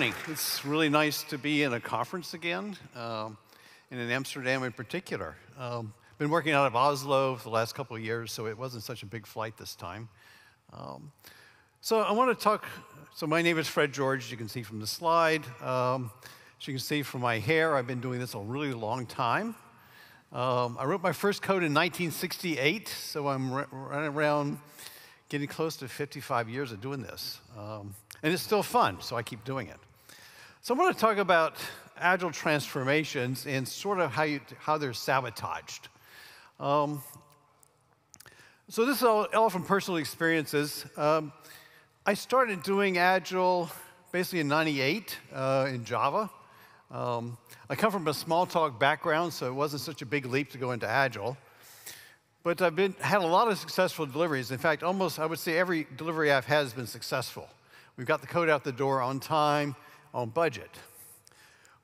morning. It's really nice to be in a conference again, and in Amsterdam in particular. Been working out of Oslo for the last couple of years, so it wasn't such a big flight this time. So I want to talk, so my name is Fred George, as you can see from the slide. As you can see from my hair, I've been doing this a really long time. I wrote my first code in 1968, so I'm right around getting close to 55 years of doing this. And it's still fun, so I keep doing it. So I'm going to talk about agile transformations and sort of how they're sabotaged. So this is all from personal experiences. I started doing agile basically in '98 in Java. I come from a small talk background, so it wasn't such a big leap to go into agile. But I've had a lot of successful deliveries. In fact, almost I would say every delivery I've had has been successful. We've got the code out the door on time, on budget.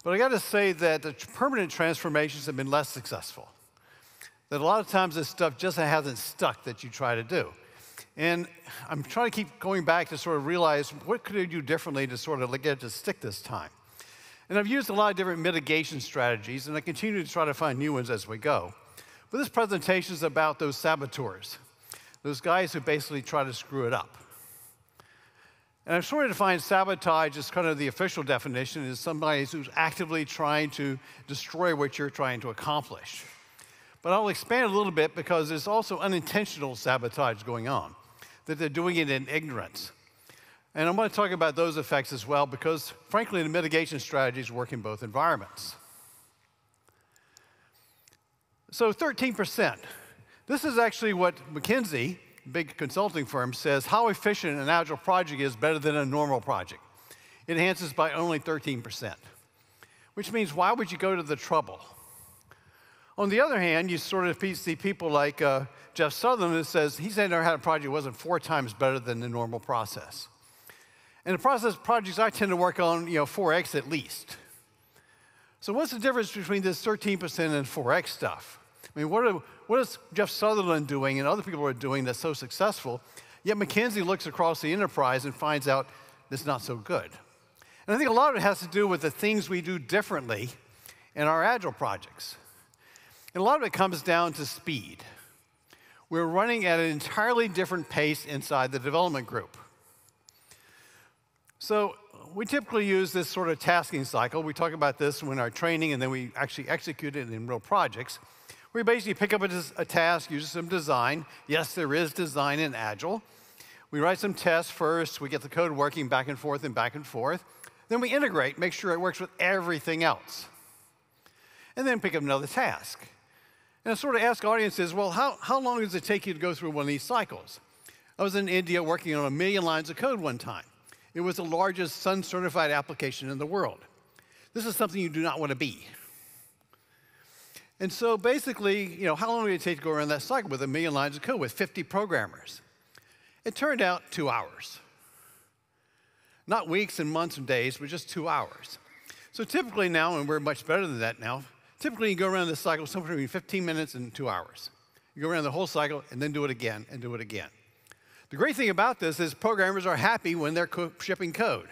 But I got to say that the permanent transformations have been less successful. That a lot of times this stuff just hasn't stuck that you try to do. And I'm trying to keep going back to sort of realize what could I do differently to sort of get it to stick this time. And I've used a lot of different mitigation strategies, and I continue to try to find new ones as we go. But this presentation is about those saboteurs, those guys who basically try to screw it up. And I've sort of defined sabotage as kind of the official definition is somebody who's actively trying to destroy what you're trying to accomplish. But I'll expand a little bit because there's also unintentional sabotage going on, that they're doing it in ignorance. And I'm going to talk about those effects as well because, frankly, the mitigation strategies work in both environments. So 13%. This is actually what McKinsey, a big consulting firm, says how efficient an agile project is better than a normal project. It enhances by only 13%, which means why would you go to the trouble? On the other hand, you sort of see people like Jeff Sutherland who says he's never had a project that wasn't 4 times better than the normal process. And the projects I tend to work on, 4X at least. So what's the difference between this 13% and 4X stuff? I mean, what is Jeff Sutherland doing and other people are doing that's so successful, yet McKinsey looks across the enterprise and finds out it's not so good? And I think a lot of it has to do with the things we do differently in our agile projects. And a lot of it comes down to speed. We're running at an entirely different pace inside the development group. So we typically use this sort of tasking cycle. We talk about this in our training, and then we actually execute it in real projects. We basically pick up a task, use some design. Yes, there is design in Agile. We write some tests first. We get the code working back and forth and back and forth. Then we integrate, make sure it works with everything else. And then pick up another task. And I sort of ask audiences, well, how long does it take you to go through one of these cycles? I was in India working on 1 million lines of code one time. It was the largest Sun-certified application in the world. This is something you do not want to be. And so basically, how long did it take to go around that cycle with 1 million lines of code with 50 programmers? It turned out 2 hours. Not weeks and months and days, but just 2 hours. So typically now, and we're much better than that now, typically you go around this cycle somewhere between 15 minutes and 2 hours. You go around the whole cycle and then do it again and do it again. The great thing about this is programmers are happy when they're shipping code.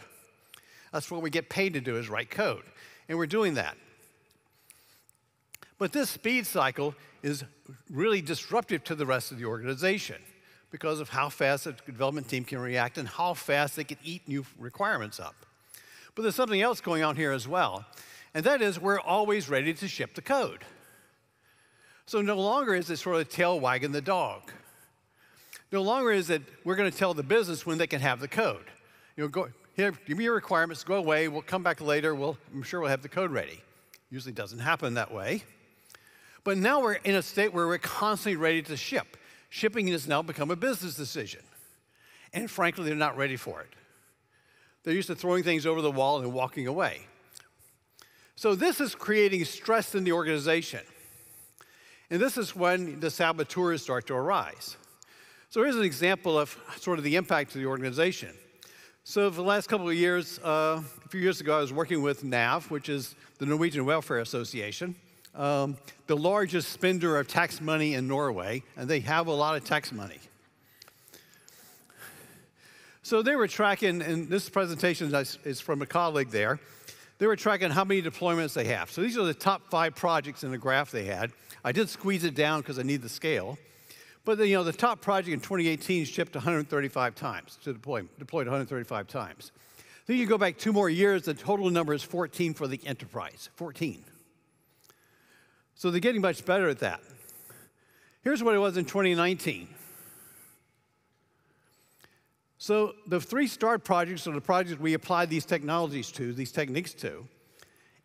That's what we get paid to do is write code, and we're doing that. But this speed cycle is really disruptive to the rest of the organization because of how fast the development team can react and how fast they can eat new requirements up. But there's something else going on here as well, and that is we're always ready to ship the code. So no longer is it sort of tail wagging the dog. No longer is it we're going to tell the business when they can have the code. Go here, give me your requirements, go away, we'll come back later, I'm sure we'll have the code ready. Usually doesn't happen that way. But now we're in a state where we're constantly ready to ship. Shipping has now become a business decision. And frankly, they're not ready for it. They're used to throwing things over the wall and walking away. So this is creating stress in the organization. And this is when the saboteurs start to arise. So here's an example of sort of the impact to the organization. So for the last couple of years, a few years ago, I was working with NAV, which is the Norwegian Welfare Association, the largest spender of tax money in Norway, and they have a lot of tax money. So they were tracking, and this presentation is from a colleague there. They were tracking how many deployments they have. So these are the top 5 projects in the graph they had. I did squeeze it down because I need the scale. But the, the top project in 2018 shipped 135 times, deployed 135 times. Then you go back 2 more years, the total number is 14 for the enterprise, 14. So they're getting much better at that. Here's what it was in 2019. So the 3 start projects are the projects we applied these technologies to, these techniques to,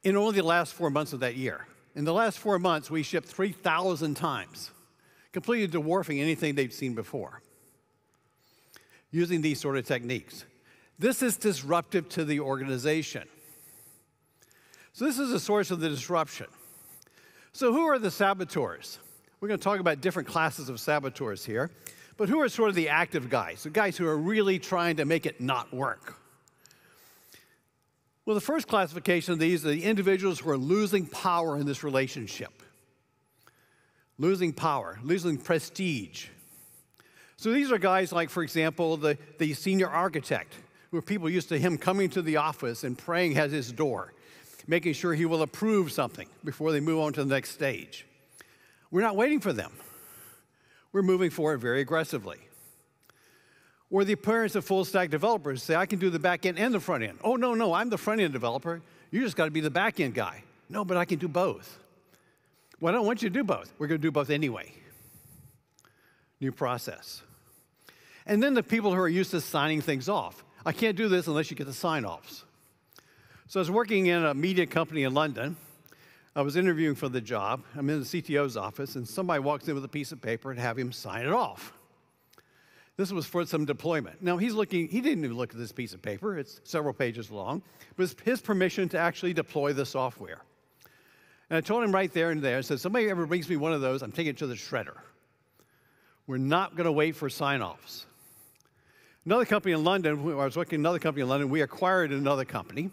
in only the last 4 months of that year. In the last 4 months, we shipped 3,000 times, completely dwarfing anything they've seen before, using these sort of techniques. This is disruptive to the organization. So this is the source of the disruption. So who are the saboteurs? We're going to talk about different classes of saboteurs here. But who are sort of the active guys? The guys who are really trying to make it not work. Well, the first classification of these are the individuals who are losing power in this relationship. Losing power, losing prestige. So these are guys like, for example, the senior architect, where people used to him coming to the office and praying at his door, making sure he will approve something before they move on to the next stage. We're not waiting for them. We're moving forward very aggressively. Or the appearance of full-stack developers say, I can do the back end and the front end. Oh, no, no, I'm the front end developer. You just got to be the back end guy. No, but I can do both. Well, I don't want you to do both. We're going to do both anyway. New process. And then the people who are used to signing things off. I can't do this unless you get the sign-offs. So I was working in a media company in London. I was interviewing for the job. I'm in the CTO's office, and somebody walks in with a piece of paper and have him sign it off. This was for some deployment. Now, he's looking. He didn't even look at this piece of paper. It's several pages long. It was his permission to actually deploy the software. And I told him right there and there, I said, somebody ever brings me one of those, I'm taking it to the shredder. We're not going to wait for sign-offs. Another company in London, I was working in another company in London, we acquired another company.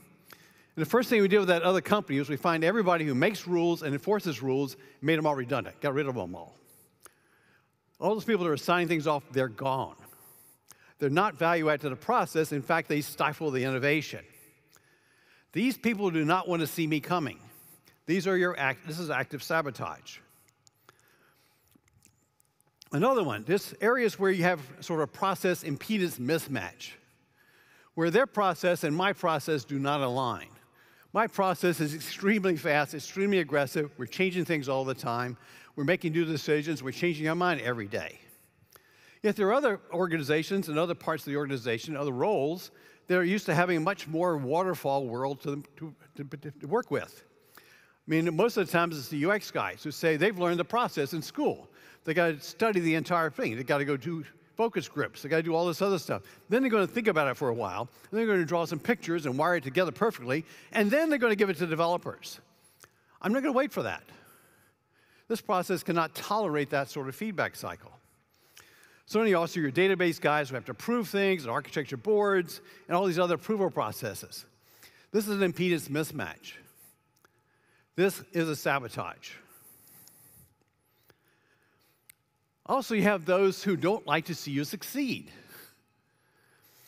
And the first thing we did with that other company is we find everybody who makes rules and enforces rules, made them all redundant, got rid of them all. All those people that are signing things off, they're gone. They're not value add to the process. In fact, they stifle the innovation. These people do not want to see me coming. These are your this is active sabotage. Another one, this areas where you have sort of a process impedance mismatch, where their process and my process do not align. My process is extremely fast, extremely aggressive. We're changing things all the time. We're making new decisions. We're changing our mind every day. Yet there are other organizations and other parts of the organization, other roles, that are used to having a much more waterfall world to work with. I mean, most of the times it's the UX guys who say they've learned the process in school. They got to study the entire thing. They got to go do focus groups. They got to do all this other stuff. Then they're going to think about it for a while. And they're going to draw some pictures and wire it together perfectly. And then they're going to give it to developers. I'm not going to wait for that. This process cannot tolerate that sort of feedback cycle. So then you also your database guys who have to prove things, and architecture boards, and all these other approval processes. This is an impedance mismatch. This is a sabotage. Also, you have those who don't like to see you succeed.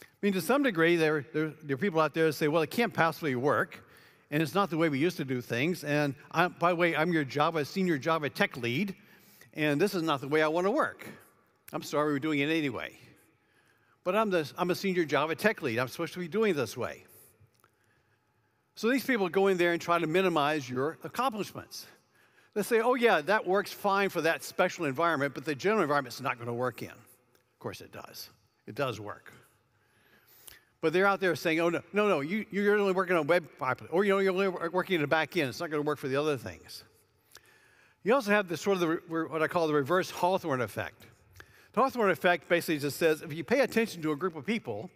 I mean, to some degree, there are people out there who say, well, it can't possibly work, and it's not the way we used to do things, and by the way, I'm your Java, senior Java tech lead, and this is not the way I want to work. I'm sorry, we're doing it anyway. But I'm a senior Java tech lead. I'm supposed to be doing it this way. So these people go in there and try to minimize your accomplishments. They say, oh, yeah, that works fine for that special environment, but the general environment's not going to work in. Of course it does. It does work. But they're out there saying, oh, no, no, no, you're only working on web, or you're only working in the back end. It's not going to work for the other things. You also have this sort of what I call the reverse Hawthorne effect. The Hawthorne effect basically just says, if you pay attention to a group of people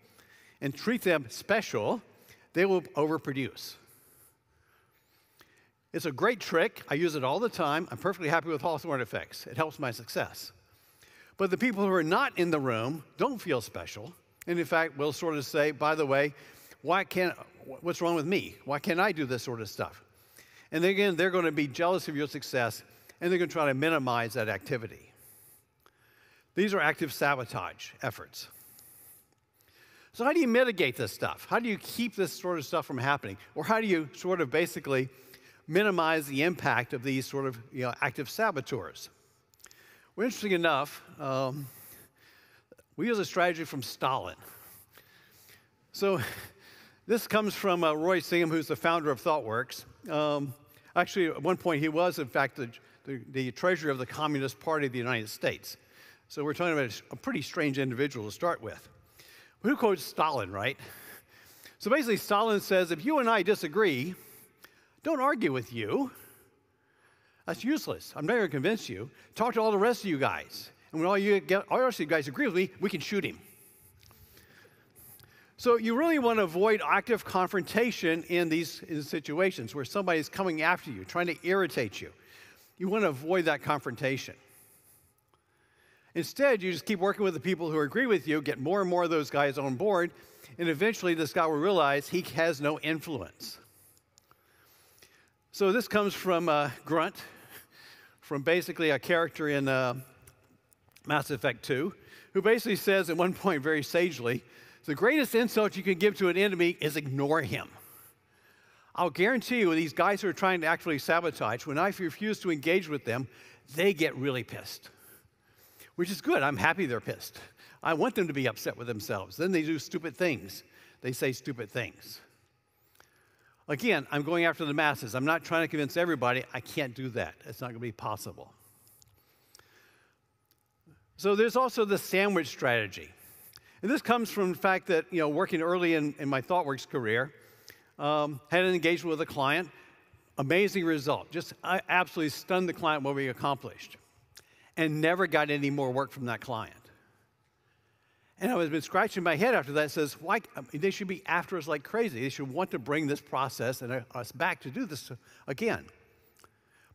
and treat them special, they will overproduce. It's a great trick. I use it all the time. I'm perfectly happy with Hawthorne effects. It helps my success. But the people who are not in the room don't feel special. And in fact, will sort of say, by the way, what's wrong with me? Why can't I do this sort of stuff? And again, they're going to be jealous of your success, and they're going to try to minimize that activity. These are active sabotage efforts. So how do you mitigate this stuff? How do you keep this sort of stuff from happening? Or how do you sort of basically minimize the impact of these sort of active saboteurs? Well, interesting enough, we use a strategy from Stalin. So this comes from Roy Singham, who's the founder of ThoughtWorks. Actually, at one point, he was, in fact, the treasurer of the Communist Party of the United States. So we're talking about a pretty strange individual to start with. Who quotes Stalin, right? So basically, Stalin says, if you and I disagree, don't argue with you. That's useless. I'm not going to convince you. Talk to all the rest of you guys. And when all the rest of you guys agree with me, we can shoot him. So you really want to avoid active confrontation in these situations where somebody's coming after you, trying to irritate you. You want to avoid that confrontation. Instead, you just keep working with the people who agree with you, get more and more of those guys on board, and eventually this guy will realize he has no influence. So this comes from Grunt, from basically a character in Mass Effect 2, who basically says at one point very sagely, the greatest insult you can give to an enemy is ignore him. I'll guarantee you these guys who are trying to actually sabotage, when I refuse to engage with them, they get really pissed. Which is good. I'm happy they're pissed. I want them to be upset with themselves. Then they do stupid things. They say stupid things. Again, I'm going after the masses. I'm not trying to convince everybody. I can't do that. It's not going to be possible. So there's also the sandwich strategy. And this comes from the fact that, working early in my ThoughtWorks career, had an engagement with a client, amazing result. Just I absolutely stunned the client what we accomplished, and never got any more work from that client. And I was been scratching my head after that, says, why, they should be after us like crazy. They should want to bring this process and us back to do this again.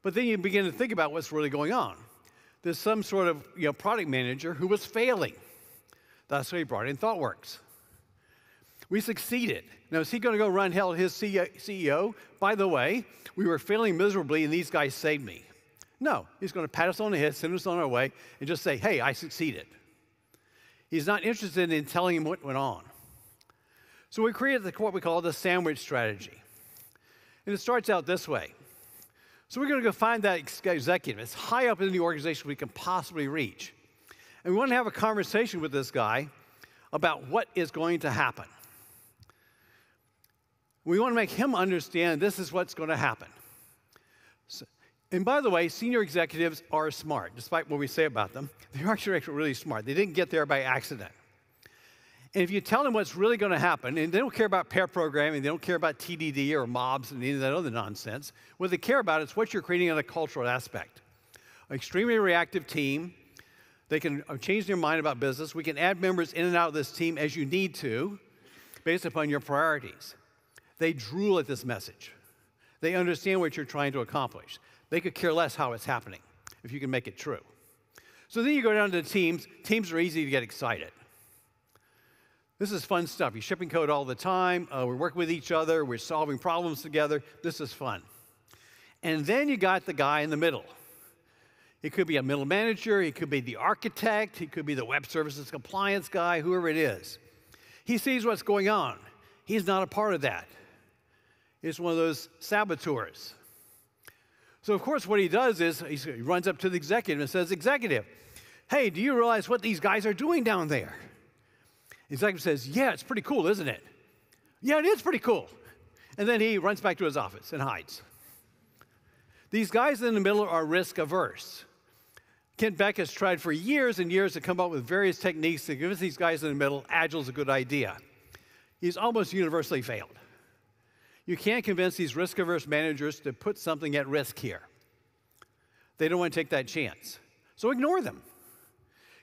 But then you begin to think about what's really going on. There's some sort of product manager who was failing. That's why he brought in ThoughtWorks. We succeeded. Now, is he going to go run hell at his CEO? By the way, we were failing miserably, and these guys saved me. No, he's going to pat us on the head, send us on our way, and just say, hey, I succeeded. He's not interested in telling him what went on. So we created what we call the sandwich strategy. And it starts out this way. So we're going to go find that executive. It's high up in the organization we can possibly reach. And we want to have a conversation with this guy about what is going to happen. We want to make him understand this is what's going to happen. So, and by the way, senior executives are smart, despite what we say about them. They are actually really smart. They didn't get there by accident. And if you tell them what's really going to happen, and they don't care about pair programming, they don't care about TDD or mobs and any of that other nonsense, what they care about is what you're creating on a cultural aspect. An extremely reactive team. They can change their mind about business. We can add members in and out of this team as you need to, based upon your priorities. They drool at this message. They understand what you're trying to accomplish. They could care less how it's happening, if you can make it true. So then you go down to the teams. Teams are easy to get excited. This is fun stuff. You're shipping code all the time. We're working with each other. We're solving problems together. This is fun. And then you got the guy in the middle. It could be a middle manager. It could be the architect. It could be the web services compliance guy, whoever it is. He sees what's going on. He's not a part of that. It's one of those saboteurs. So, of course, what he does is he runs up to the executive and says, executive, hey, do you realize what these guys are doing down there? The executive says, yeah, it's pretty cool, isn't it? Yeah, it is pretty cool. And then he runs back to his office and hides. These guys in the middle are risk averse. Kent Beck has tried for years and years to come up with various techniques to convince these guys in the middle, Agile's a good idea. He's almost universally failed. You can't convince these risk-averse managers to put something at risk here. They don't want to take that chance. So ignore them.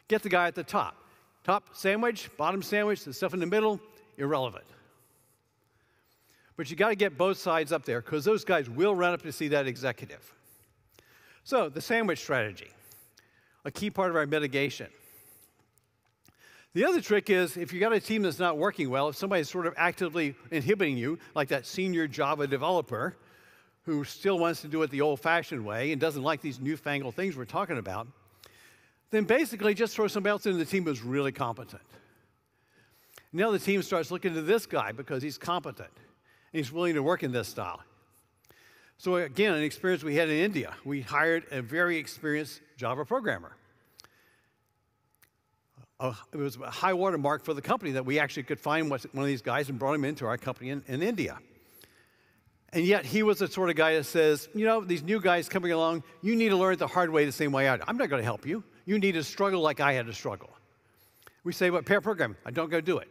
Get the guy at the top. Top sandwich, bottom sandwich, the stuff in the middle, irrelevant. But you got to get both sides up there, because those guys will run up to see that executive. So the sandwich strategy, a key part of our mitigation. The other trick is, if you got a team that's not working well, if somebody's sort of actively inhibiting you, like that senior Java developer who still wants to do it the old-fashioned way and doesn't like these newfangled things we're talking about, then basically just throw somebody else into the team who's really competent. Now the team starts looking to this guy because he's competent and he's willing to work in this style. So again, an experience we had in India. We hired a very experienced Java programmer. It was a high water mark for the company that we actually could find one of these guys and brought him into our company in India. And yet he was the sort of guy that says, you know, these new guys coming along, you need to learn it the hard way the same way I do. I'm not going to help you. You need to struggle like I had to struggle. We say, well, pair programming, I don't go do it.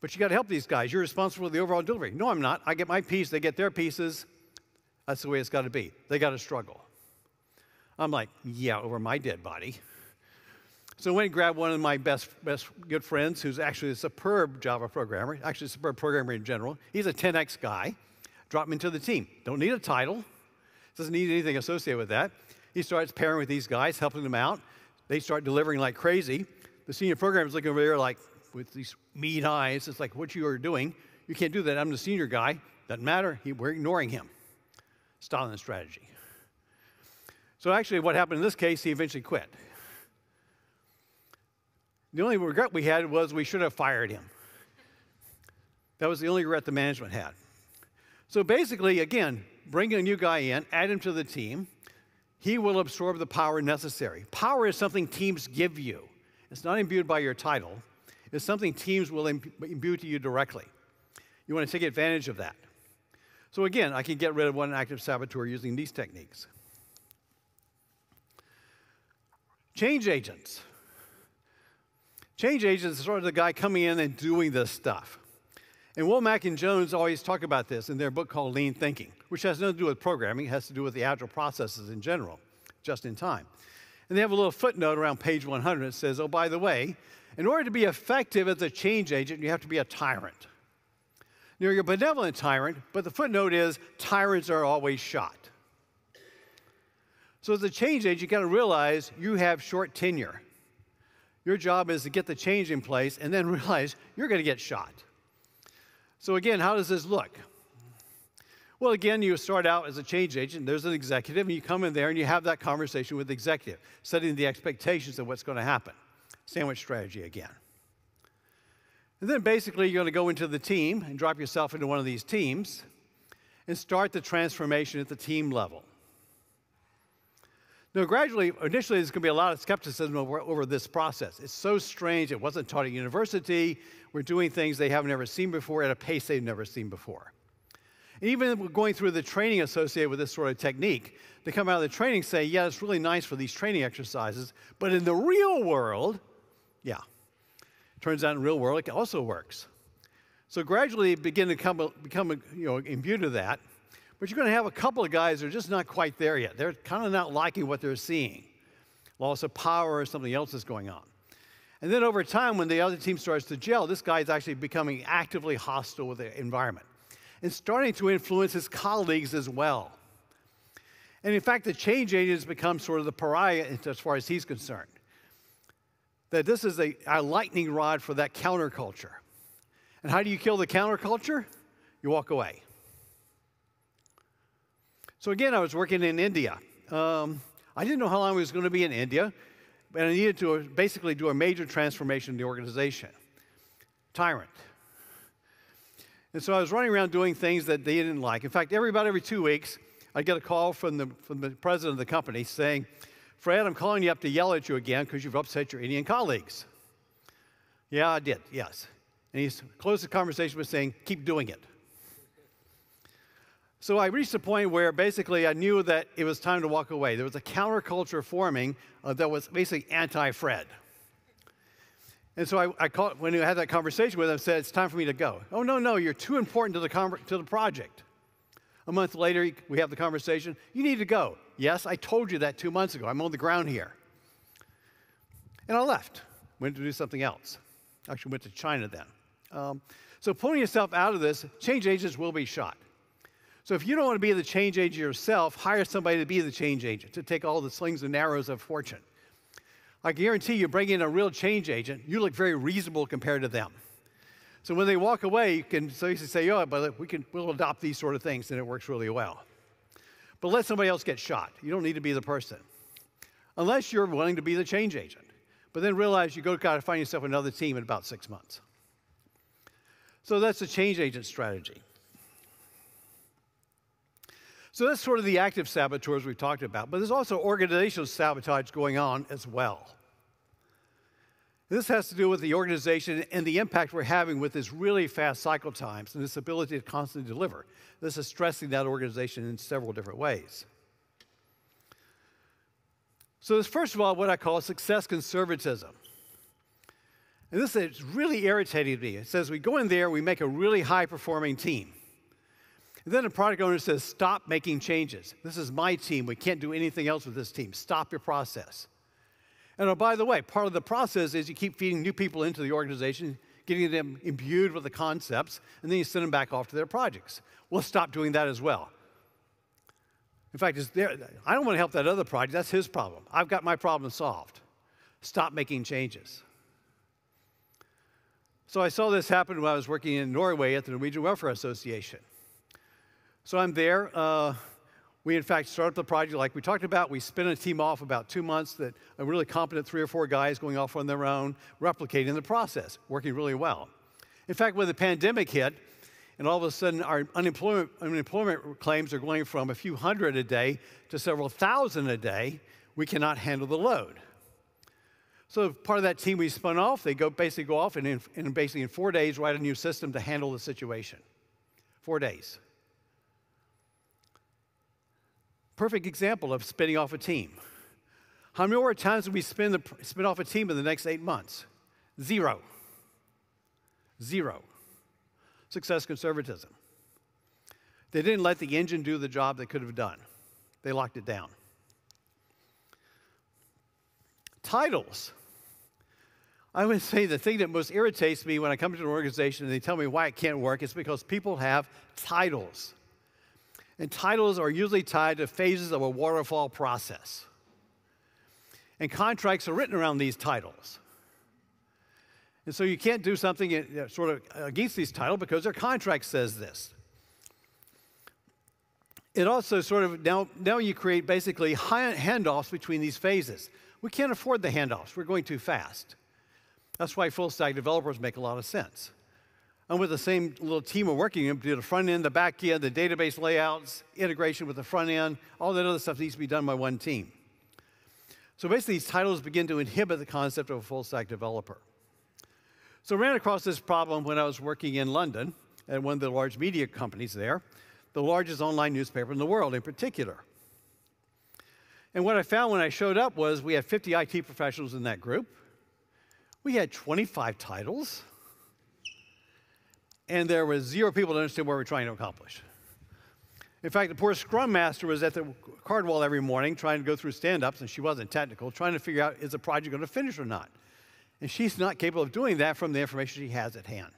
But you got to help these guys. You're responsible for the overall delivery. No, I'm not. I get my piece. They get their pieces. That's the way it's got to be. They got to struggle. I'm like, yeah, over my dead body. So I went and grabbed one of my best good friends who's actually a superb Java programmer, actually a superb programmer in general. He's a 10X guy. Drop him into the team. Don't need a title. Doesn't need anything associated with that. He starts pairing with these guys, helping them out. They start delivering like crazy. The senior programmer's looking over there like with these mean eyes. It's like, what you are doing? You can't do that. I'm the senior guy. Doesn't matter. We're ignoring him. Stalin's strategy. So actually what happened in this case, he eventually quit. The only regret we had was we should have fired him. That was the only regret the management had. So basically, again, bring a new guy in, add him to the team. He will absorb the power necessary. Power is something teams give you. It's not imbued by your title. It's something teams will imbue to you directly. You want to take advantage of that. So again, I can get rid of one active saboteur using these techniques. Change agents. Change agents are sort of the guy coming in and doing this stuff. And Womack and Jones always talk about this in their book called Lean Thinking, which has nothing to do with programming. It has to do with the agile processes in general, just in time. And they have a little footnote around page 100 that says, oh, by the way, in order to be effective as a change agent, you have to be a tyrant. Now, you're a benevolent tyrant, but the footnote is tyrants are always shot. So as a change agent, you've got to realize you have short tenure. Your job is to get the change in place and then realize you're going to get shot. So again, how does this look? Well, again, you start out as a change agent. There's an executive, and you come in there, and you have that conversation with the executive, setting the expectations of what's going to happen. Sandwich strategy again. And then basically, you're going to go into the team and drop yourself into one of these teams and start the transformation at the team level. Now, gradually, initially, there's going to be a lot of skepticism over this process. It's so strange. It wasn't taught at university. We're doing things they have never seen before at a pace they've never seen before. And even going through the training associated with this sort of technique, they come out of the training and say, yeah, it's really nice for these training exercises, but in the real world, yeah. Turns out in the real world, it also works. So gradually, begin to become imbued to that. But you're going to have a couple of guys that are just not quite there yet. They're kind of not liking what they're seeing. Loss of power or something else is going on. And then over time, when the other team starts to gel, this guy is actually becoming actively hostile with the environment and starting to influence his colleagues as well. And in fact, the change agent has become sort of the pariah as far as he's concerned. That this is a lightning rod for that counterculture. And how do you kill the counterculture? You walk away. So again, I was working in India. I didn't know how long I was going to be in India, but I needed to basically do a major transformation in the organization. Tyrant. And so I was running around doing things that they didn't like. In fact, every 2 weeks, I'd get a call from the president of the company saying, Fred, I'm calling you up to yell at you again because you've upset your Indian colleagues. Yeah, I did, yes. And he closed the conversation with saying, keep doing it. So I reached a point where basically I knew that it was time to walk away. There was a counterculture forming that was basically anti-Fred. And so when I had that conversation with him, I said, it's time for me to go. Oh, no, no, you're too important to the project. A month later, we have the conversation. You need to go. Yes, I told you that 2 months ago. I'm on the ground here. And I left. Went to do something else. Actually, went to China then. So pulling yourself out of this, change agents will be shot. So if you don't want to be the change agent yourself, hire somebody to be the change agent, to take all the slings and arrows of fortune. I guarantee you bring in a real change agent, you look very reasonable compared to them. So when they walk away, you can say, oh, but we'll adopt these sort of things, and it works really well. But let somebody else get shot. You don't need to be the person, unless you're willing to be the change agent, but then realize you got to find yourself another team in about 6 months. So that's the change agent strategy. So that's sort of the active saboteurs we've talked about, but there's also organizational sabotage going on as well. This has to do with the organization and the impact we're having with this really fast cycle times and this ability to constantly deliver. This is stressing that organization in several different ways. So there's, first of all, what I call success conservatism. And this is really irritating to me. It says we go in there, we make a really high-performing team. And then the product owner says, stop making changes. This is my team. We can't do anything else with this team. Stop your process. And oh, by the way, part of the process is you keep feeding new people into the organization, getting them imbued with the concepts, and then you send them back off to their projects. We'll stop doing that as well. In fact, I don't want to help that other project. That's his problem. I've got my problem solved. Stop making changes. So I saw this happen when I was working in Norway at the Norwegian Welfare Association. So I'm there. We, in fact, start up the project like we talked about. We spin a team off about 2 months that are really competent 3 or 4 guys going off on their own, replicating the process, working really well. In fact, when the pandemic hit, and all of a sudden our unemployment claims are going from a few hundred a day to several thousand a day, we cannot handle the load. So part of that team we spun off, they basically go off and in 4 days write a new system to handle the situation. 4 days. Perfect example of spinning off a team. How many more times did we spin off a team in the next 8 months? Zero. Zero. Success conservatism. They didn't let the engine do the job they could have done. They locked it down. Titles. I would say the thing that most irritates me when I come to an organization and they tell me why it can't work is because people have titles. And titles are usually tied to phases of a waterfall process. And contracts are written around these titles. And so you can't do something sort of against these titles because their contract says this. It also sort of, now you create basically handoffs between these phases. We can't afford the handoffs. We're going too fast. That's why full-stack developers make a lot of sense. And with the same little team of working, do the front end, the back end, the database layouts, integration with the front end, all that other stuff needs to be done by one team. So basically, these titles begin to inhibit the concept of a full-stack developer. So I ran across this problem when I was working in London at one of the large media companies there, the largest online newspaper in the world in particular. And what I found when I showed up was we had 50 IT professionals in that group. We had 25 titles. And there were 0 people to understand what we were trying to accomplish. In fact, the poor scrum master was at the card wall every morning trying to go through stand-ups, and she wasn't technical, trying to figure out is the project going to finish or not. And she's not capable of doing that from the information she has at hand.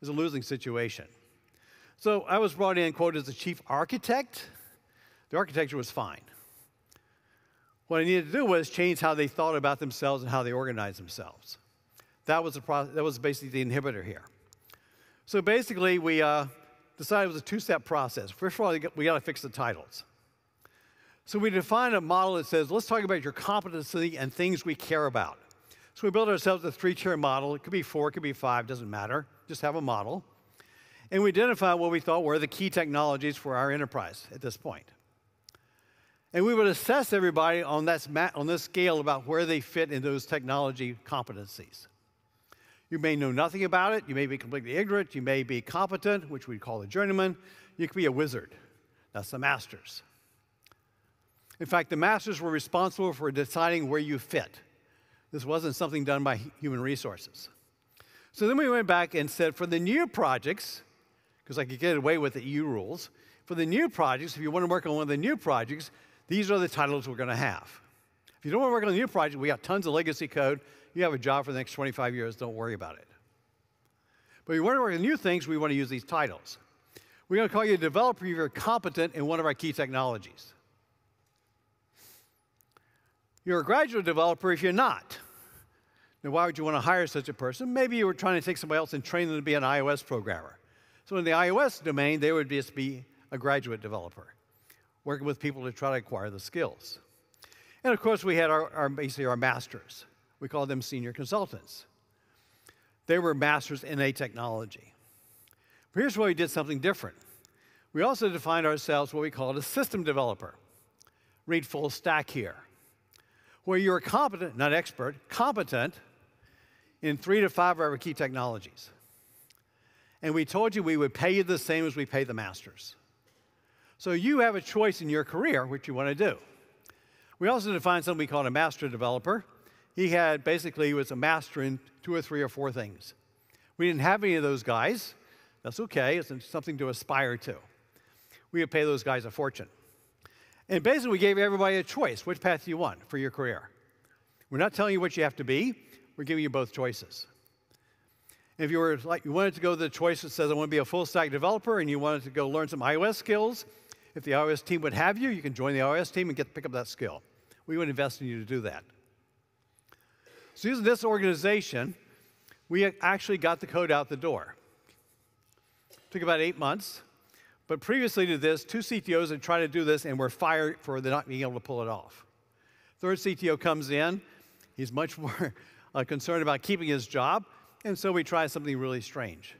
It's a losing situation. So I was brought in, quote, as the chief architect. The architecture was fine. What I needed to do was change how they thought about themselves and how they organized themselves. That was basically the inhibitor here. So basically, we decided it was a 2-step process. First of all, we got to fix the titles. So we defined a model that says, let's talk about your competency and things we care about. So we built ourselves a 3-tier model. It could be 4, it could be 5, doesn't matter. Just have a model. And we identified what we thought were the key technologies for our enterprise at this point. And we would assess everybody on this scale about where they fit in those technology competencies. You may know nothing about it. You may be completely ignorant. You may be competent, which we call a journeyman. You could be a wizard. That's the masters. In fact, the masters were responsible for deciding where you fit. This wasn't something done by human resources. So then we went back and said, for the new projects, because I could get away with the EU rules, for the new projects, if you want to work on one of the new projects, these are the titles we're going to have. If you don't want to work on the new project, we got tons of legacy code. You have a job for the next 25 years. Don't worry about it. But if you want to work on new things, we want to use these titles. We're going to call you a developer if you're competent in one of our key technologies. You're a graduate developer if you're not. Now, why would you want to hire such a person? Maybe you were trying to take somebody else and train them to be an iOS programmer. So in the iOS domain, they would just be a graduate developer, working with people to try to acquire the skills. And of course, we had basically our masters. We called them senior consultants. They were masters in a technology. But here's where we did something different. We also defined ourselves what we called a system developer. Read full stack here. Where you're competent, not expert, competent in 3 to 5 of our key technologies. And we told you we would pay you the same as we pay the masters. So you have a choice in your career what you want to do. We also defined something we called a master developer. He was a master in 2 or 3 or 4 things. We didn't have any of those guys. That's okay, it's something to aspire to. We would pay those guys a fortune. And basically we gave everybody a choice, which path you want for your career. We're not telling you what you have to be, we're giving you both choices. If you were like, you wanted to go to the choice that says I want to be a full stack developer and you wanted to go learn some iOS skills, if the iOS team would have you, you can join the iOS team and pick up that skill. We would invest in you to do that. So using this organization, we actually got the code out the door. It took about 8 months, but previously to this, 2 CTOs had tried to do this and were fired for not being able to pull it off. Third CTO comes in, he's much more concerned about keeping his job, and so we tried something really strange.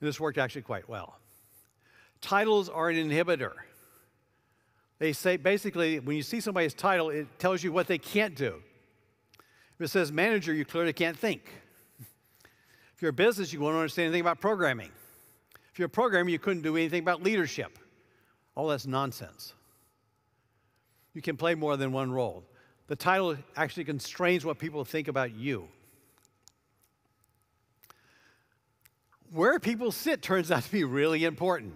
And this worked actually quite well. Titles are an inhibitor. They say, basically, when you see somebody's title, it tells you what they can't do. If it says manager, you clearly can't think. If you're a business, you won't understand anything about programming. If you're a programmer, you couldn't do anything about leadership. All that's nonsense. You can play more than one role. The title actually constrains what people think about you. Where people sit turns out to be really important.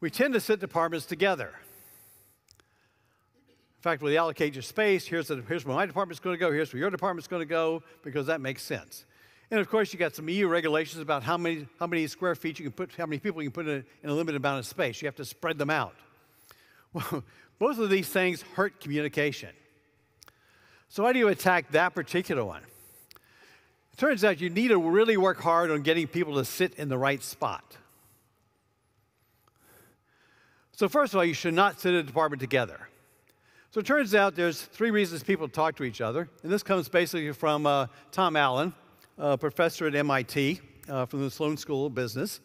We tend to sit departments together. In fact, we allocate your space. Here's where my department's going to go. Here's where your department's going to go, because that makes sense. And of course, you got some EU regulations about how many square feet you can put, how many people you can put in a limited amount of space. You have to spread them out. Well, both of these things hurt communication. So how do you attack that particular one? It turns out you need to really work hard on getting people to sit in the right spot. So first of all, you should not sit in a department together. So it turns out there's 3 reasons people talk to each other, and this comes basically from Tom Allen, a professor at MIT from the Sloan School of Business.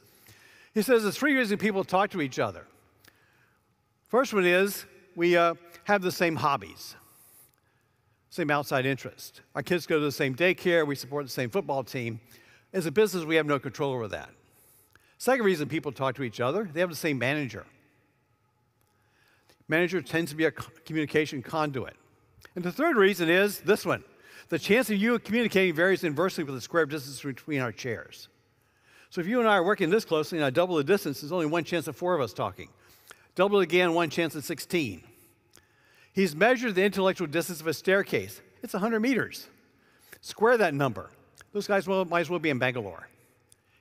He says there's 3 reasons people talk to each other. First one is we have the same hobbies, same outside interest. Our kids go to the same daycare, we support the same football team. As a business, we have no control over that. Second reason people talk to each other, they have the same manager. Manager tends to be a communication conduit. And the third reason is this one. The chance of you communicating varies inversely with the square distance between our chairs. So if you and I are working this closely and I double the distance, there's only one chance of 4 of us talking. Double it again, one chance of 16. He's measured the intellectual distance of a staircase. It's 100 meters. Square that number. Those guys might as well be in Bangalore.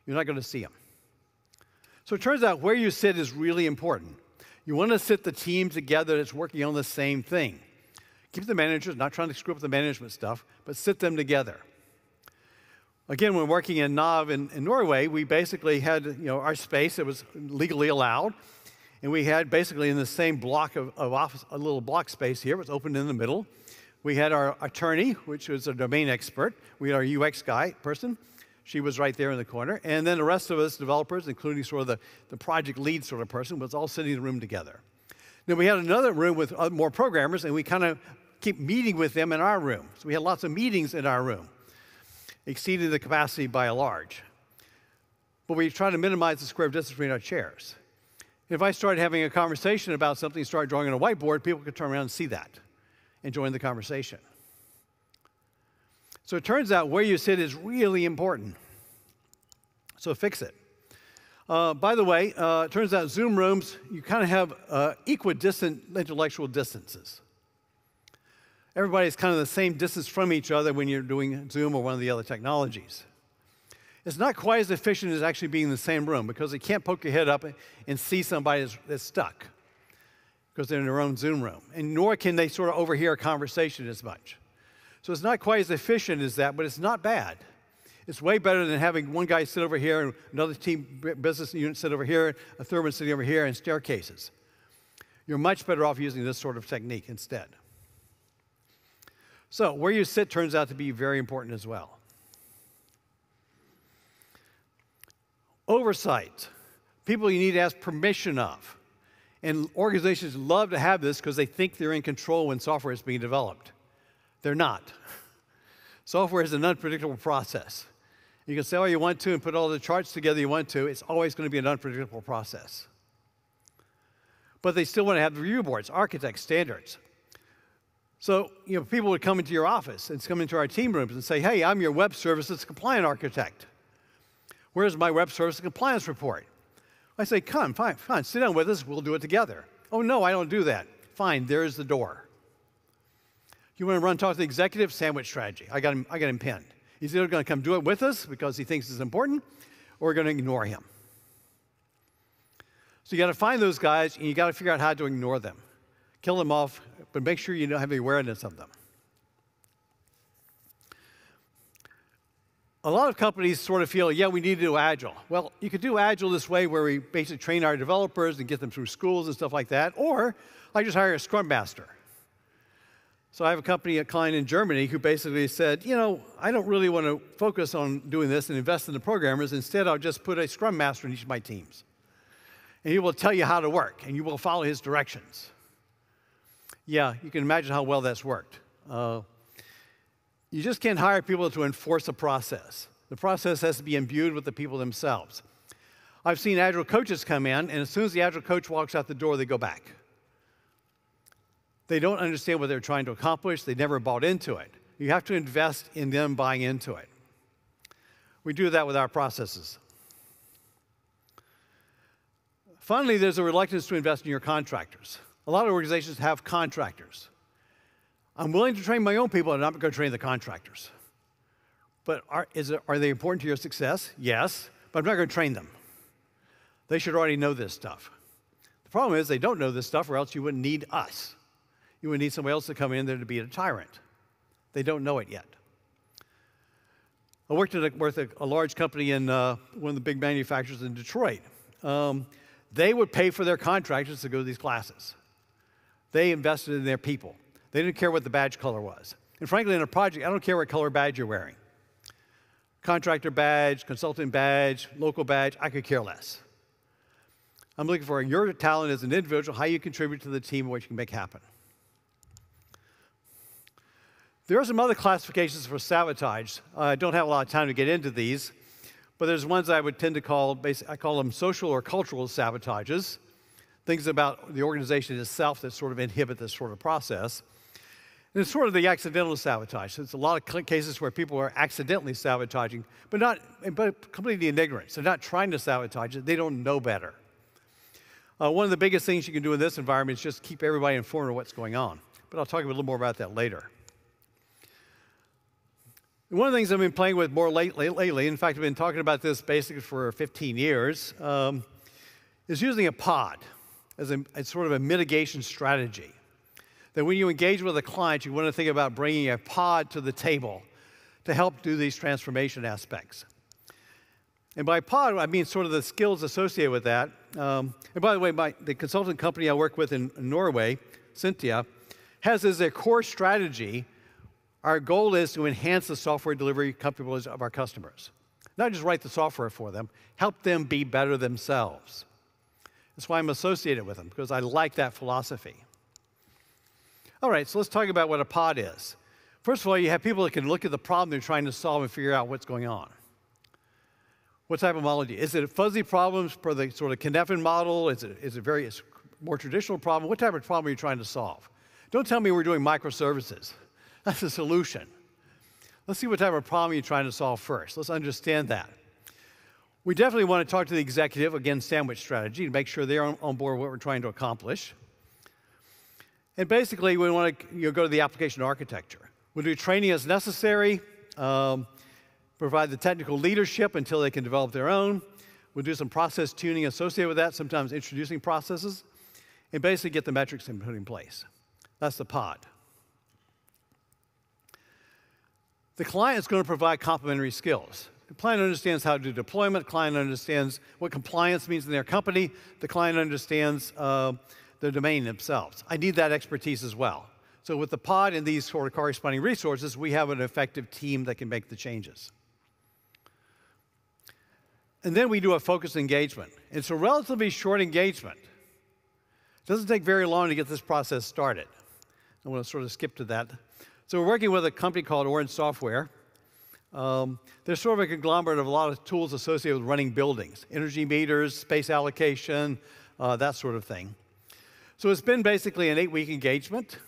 You're not going to see them. So it turns out where you sit is really important. You want to sit the team together that's working on the same thing. Keep the managers, not trying to screw up the management stuff, but sit them together. Again, when working in NAV in Norway, we basically had our space that was legally allowed, and we had basically in the same block of office, a little block space here, it was open in the middle. We had our attorney, which was a domain expert. We had our UX guy, person. She was right there in the corner. And then the rest of us developers, including sort of the project lead sort of person, was all sitting in the room together. Then we had another room with more programmers, and we kind of keep meeting with them in our room. So we had lots of meetings in our room, exceeding the capacity by and large. But we try to minimize the square distance between our chairs. If I started having a conversation about something, started drawing on a whiteboard, people could turn around and see that and join the conversation. So it turns out where you sit is really important. So fix it. By the way, it turns out Zoom rooms, you kind of have equidistant intellectual distances. Everybody's kind of the same distance from each other when you're doing Zoom or one of the other technologies. It's not quite as efficient as actually being in the same room because you can't poke your head up and see somebody that's stuck because they're in their own Zoom room, and nor can they sort of overhear a conversation as much. So it's not quite as efficient as that, but it's not bad. It's way better than having one guy sit over here and another team business unit sit over here, a third one sitting over here, and staircases. You're much better off using this sort of technique instead. So where you sit turns out to be very important as well. Oversight, people you need to ask permission of. And organizations love to have this because they think they're in control when software is being developed. They're not. Software is an unpredictable process. You can say all you want to and put all the charts together you want to. It's always going to be an unpredictable process. But they still want to have review boards, architects, standards. So, you know, people would come into your office and come into our team rooms and say, hey, I'm your web services compliance architect. Where's my web services compliance report? I say, come, fine, sit down with us, we'll do it together. Oh, no, I don't do that. Fine, there's the door. You want to run talk to the executive? Sandwich strategy. I got him pinned. He's either going to come do it with us because he thinks it's important, or we're going to ignore him. So you got to find those guys, and you got to figure out how to ignore them. Kill them off, but make sure you don't have any awareness of them. A lot of companies sort of feel, yeah, we need to do Agile. Well, you could do Agile this way where we basically train our developers and get them through schools and stuff like that, or I just hire a Scrum Master. So I have a company, a client in Germany, who basically said, you know, I don't really want to focus on doing this and invest in the programmers. Instead, I'll just put a Scrum Master in each of my teams. And he will tell you how to work, and you will follow his directions. Yeah, you can imagine how well that's worked. You just can't hire people to enforce a process. The process has to be imbued with the people themselves. I've seen Agile coaches come in, and as soon as the Agile coach walks out the door, they go back. They don't understand what they're trying to accomplish. They never bought into it. You have to invest in them buying into it. We do that with our processes. Finally, there's a reluctance to invest in your contractors. A lot of organizations have contractors. I'm willing to train my own people, and I'm not going to train the contractors. But are they important to your success? Yes, but I'm not going to train them. They should already know this stuff. The problem is they don't know this stuff, or else you wouldn't need us. You would need somebody else to come in there to be a tyrant. They don't know it yet. I worked with a large company in one of the big manufacturers in Detroit. They would pay for their contractors to go to these classes. They invested in their people. They didn't care what the badge color was. And frankly, in a project, I don't care what color badge you're wearing. Contractor badge, consultant badge, local badge, I could care less. I'm looking for your talent as an individual, how you contribute to the team, what you can make happen. There are some other classifications for sabotage. I don't have a lot of time to get into these, but there's ones I would tend to call, I call them social or cultural sabotages, things about the organization itself that sort of inhibit this sort of process. And it's sort of the accidental sabotage. So it's a lot of cases where people are accidentally sabotaging, but completely in ignorance. They're not trying to sabotage it. They don't know better. One of the biggest things you can do in this environment is just keep everybody informed of what's going on. But I'll talk a little more about that later. One of the things I've been playing with more lately, in fact, I've been talking about this basically for 15 years, is using a pod as sort of a mitigation strategy. That when you engage with a client, you want to think about bringing a pod to the table to help do these transformation aspects. And by pod, I mean sort of the skills associated with that. And by the way, the consulting company I work with in Norway, Sentia, has as their core strategy, our goal is to enhance the software delivery capabilities of our customers. Not just write the software for them, help them be better themselves. That's why I'm associated with them, because I like that philosophy. All right, so let's talk about what a pod is. First of all, you have people that can look at the problem they're trying to solve and figure out what's going on. What type of model? Is it fuzzy problems per the sort of Cynefin model? Is it more traditional problem? What type of problem are you trying to solve? Don't tell me we're doing microservices. That's a solution. Let's see what type of problem you're trying to solve first. Let's understand that. We definitely want to talk to the executive, again, sandwich strategy, to make sure they're on board with what we're trying to accomplish. And basically, we want to go to the application architecture. We'll do training as necessary, provide the technical leadership until they can develop their own. We'll do some process tuning associated with that, sometimes introducing processes, and basically get the metrics put in place. That's the pod. The client is going to provide complementary skills. The client understands how to do deployment. The client understands what compliance means in their company. The client understands the domain themselves. I need that expertise as well. So with the pod and these sort of corresponding resources, we have an effective team that can make the changes. And then we do a focused engagement. It's a relatively short engagement. It doesn't take very long to get this process started. I want to sort of skip to that. So we're working with a company called Orange Software. They're sort of a conglomerate of a lot of tools associated with running buildings, energy meters, space allocation, that sort of thing. So it's been basically an 8-week engagement.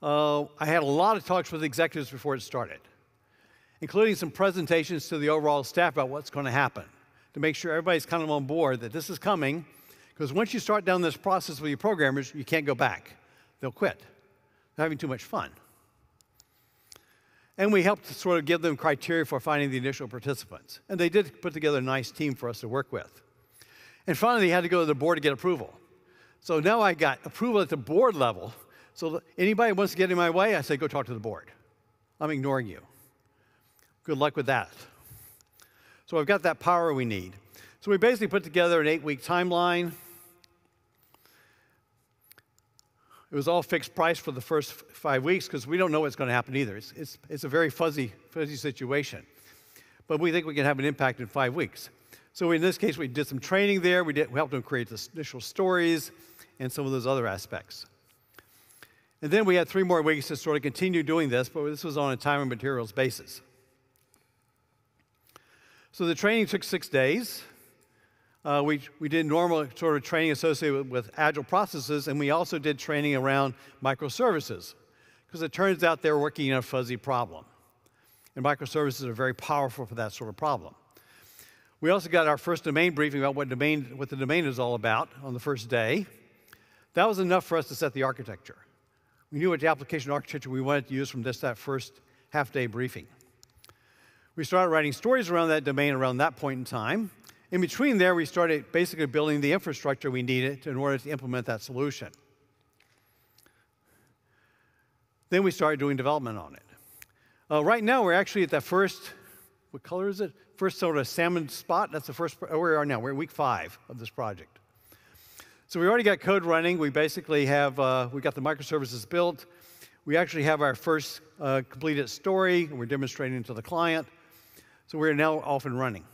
I had a lot of talks with executives before it started, including some presentations to the overall staff about what's going to happen, to make sure everybody's kind of on board that this is coming, because once you start down this process with your programmers, you can't go back. They'll quit. They're having too much fun. And we helped sort of give them criteria for finding the initial participants. And they did put together a nice team for us to work with. And finally, they had to go to the board to get approval. So now I got approval at the board level. So anybody who wants to get in my way, I say, go talk to the board. I'm ignoring you. Good luck with that. So I've got that power we need. So we basically put together an 8-week timeline. It was all fixed price for the first 5 weeks because we don't know what's going to happen either. It's a very fuzzy situation. But we think we can have an impact in 5 weeks. So in this case, we did some training there. We helped them create the initial stories and some of those other aspects. And then we had 3 more weeks to sort of continue doing this, but this was on a time and materials basis. So the training took 6 days. We did normal sort of training associated with agile processes, and we also did training around microservices, because it turns out they're working on a fuzzy problem. And microservices are very powerful for that sort of problem. We also got our first domain briefing about what the domain is all about on the first day. That was enough for us to set the architecture. We knew what the application architecture we wanted to use from just that first half-day briefing. We started writing stories around that domain around that point in time. In between there, we started basically building the infrastructure we needed in order to implement that solution. Then we started doing development on it. Right now, we're actually at that first, what color is it? First sort of salmon spot. That's the first, where we are now. We're in week 5 of this project. So we already got code running. We basically have, we got the microservices built. We actually have our first completed story, and we're demonstrating it to the client. So we're now off and running.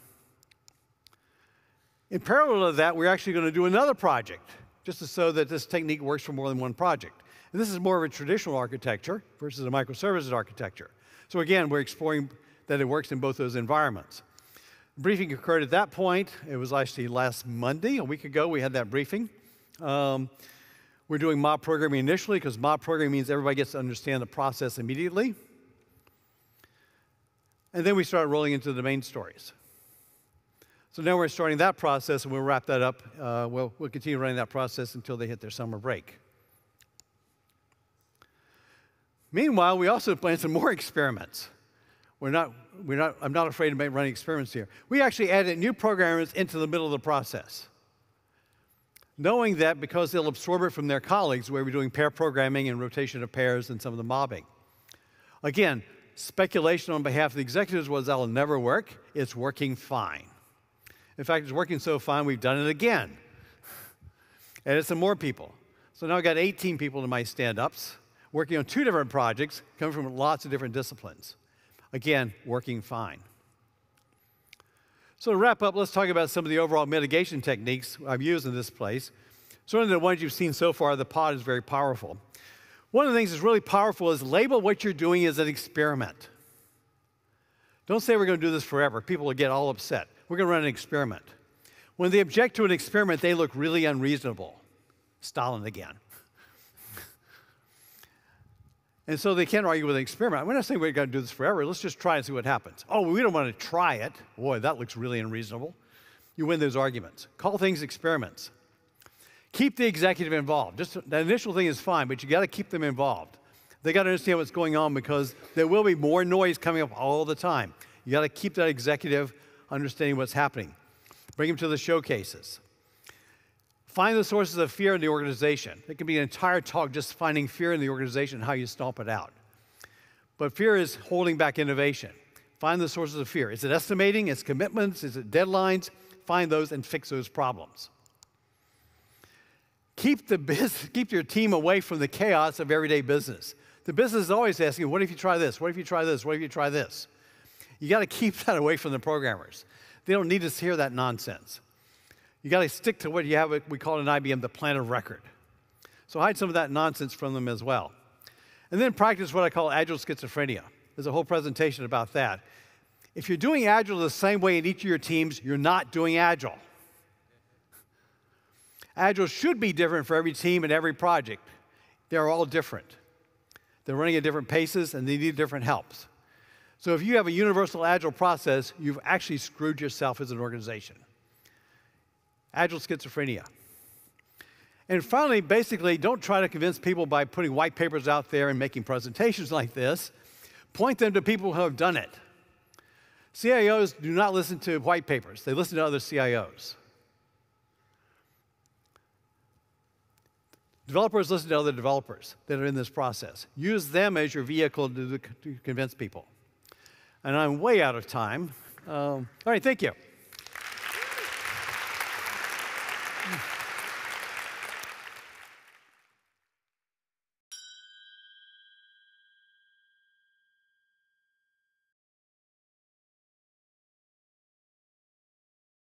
In parallel to that, we're actually going to do another project, just to show that this technique works for more than one project. And this is more of a traditional architecture versus a microservices architecture. So again, we're exploring that it works in both those environments. Briefing occurred at that point. It was actually last Monday, a week ago, we had that briefing. We're doing mob programming initially, because mob programming means everybody gets to understand the process immediately. And then we start rolling into the domain stories. So now we're starting that process, and we'll wrap that up. We'll continue running that process until they hit their summer break. Meanwhile, we also plan some more experiments. I'm not afraid of running experiments here. We actually added new programmers into the middle of the process, knowing that because they'll absorb it from their colleagues, where we're doing pair programming and rotation of pairs and some of the mobbing. Again, speculation on behalf of the executives was that'll never work. It's working fine. In fact, it's working so fine, we've done it again. And it's some more people. So now I've got 18 people in my stand-ups, working on 2 different projects, coming from lots of different disciplines. Again, working fine. So to wrap up, let's talk about some of the overall mitigation techniques I've used in this place. Certainly the ones you've seen so far, the pod is very powerful. One of the things that's really powerful is label what you're doing as an experiment. Don't say we're going to do this forever. People will get all upset. We're going to run an experiment. When they object to an experiment, they look really unreasonable. Stalin again. And so they can't argue with an experiment. We're not saying we're going to do this forever. Let's just try and see what happens. Oh, we don't want to try it. Boy, that looks really unreasonable. You win those arguments. Call things experiments. Keep the executive involved. Just the initial thing is fine, but you got to keep them involved. They got to understand what's going on because there will be more noise coming up all the time. You got to keep that executive understanding what's happening. Bring them to the showcases. Find the sources of fear in the organization. It can be an entire talk just finding fear in the organization and how you stomp it out. But fear is holding back innovation. Find the sources of fear. Is it estimating? Is it commitments? Is it deadlines? Find those and fix those problems. Keep your team away from the chaos of everyday business. The business is always asking, what if you try this? What if you try this? What if you try this? You got to keep that away from the programmers. They don't need to hear that nonsense. You got to stick to what you have, we call in IBM, the plan of record. So hide some of that nonsense from them as well. And then practice what I call agile schizophrenia. There's a whole presentation about that. If you're doing agile the same way in each of your teams, you're not doing agile. Agile should be different for every team and every project. They're all different. They're running at different paces and they need different helps. So if you have a universal agile process, you've actually screwed yourself as an organization. Agile schizophrenia. And finally, basically, don't try to convince people by putting white papers out there and making presentations like this. Point them to people who have done it. CIOs do not listen to white papers. They listen to other CIOs. Developers listen to other developers that are in this process. Use them as your vehicle to convince people. And I'm way out of time. All right, thank you.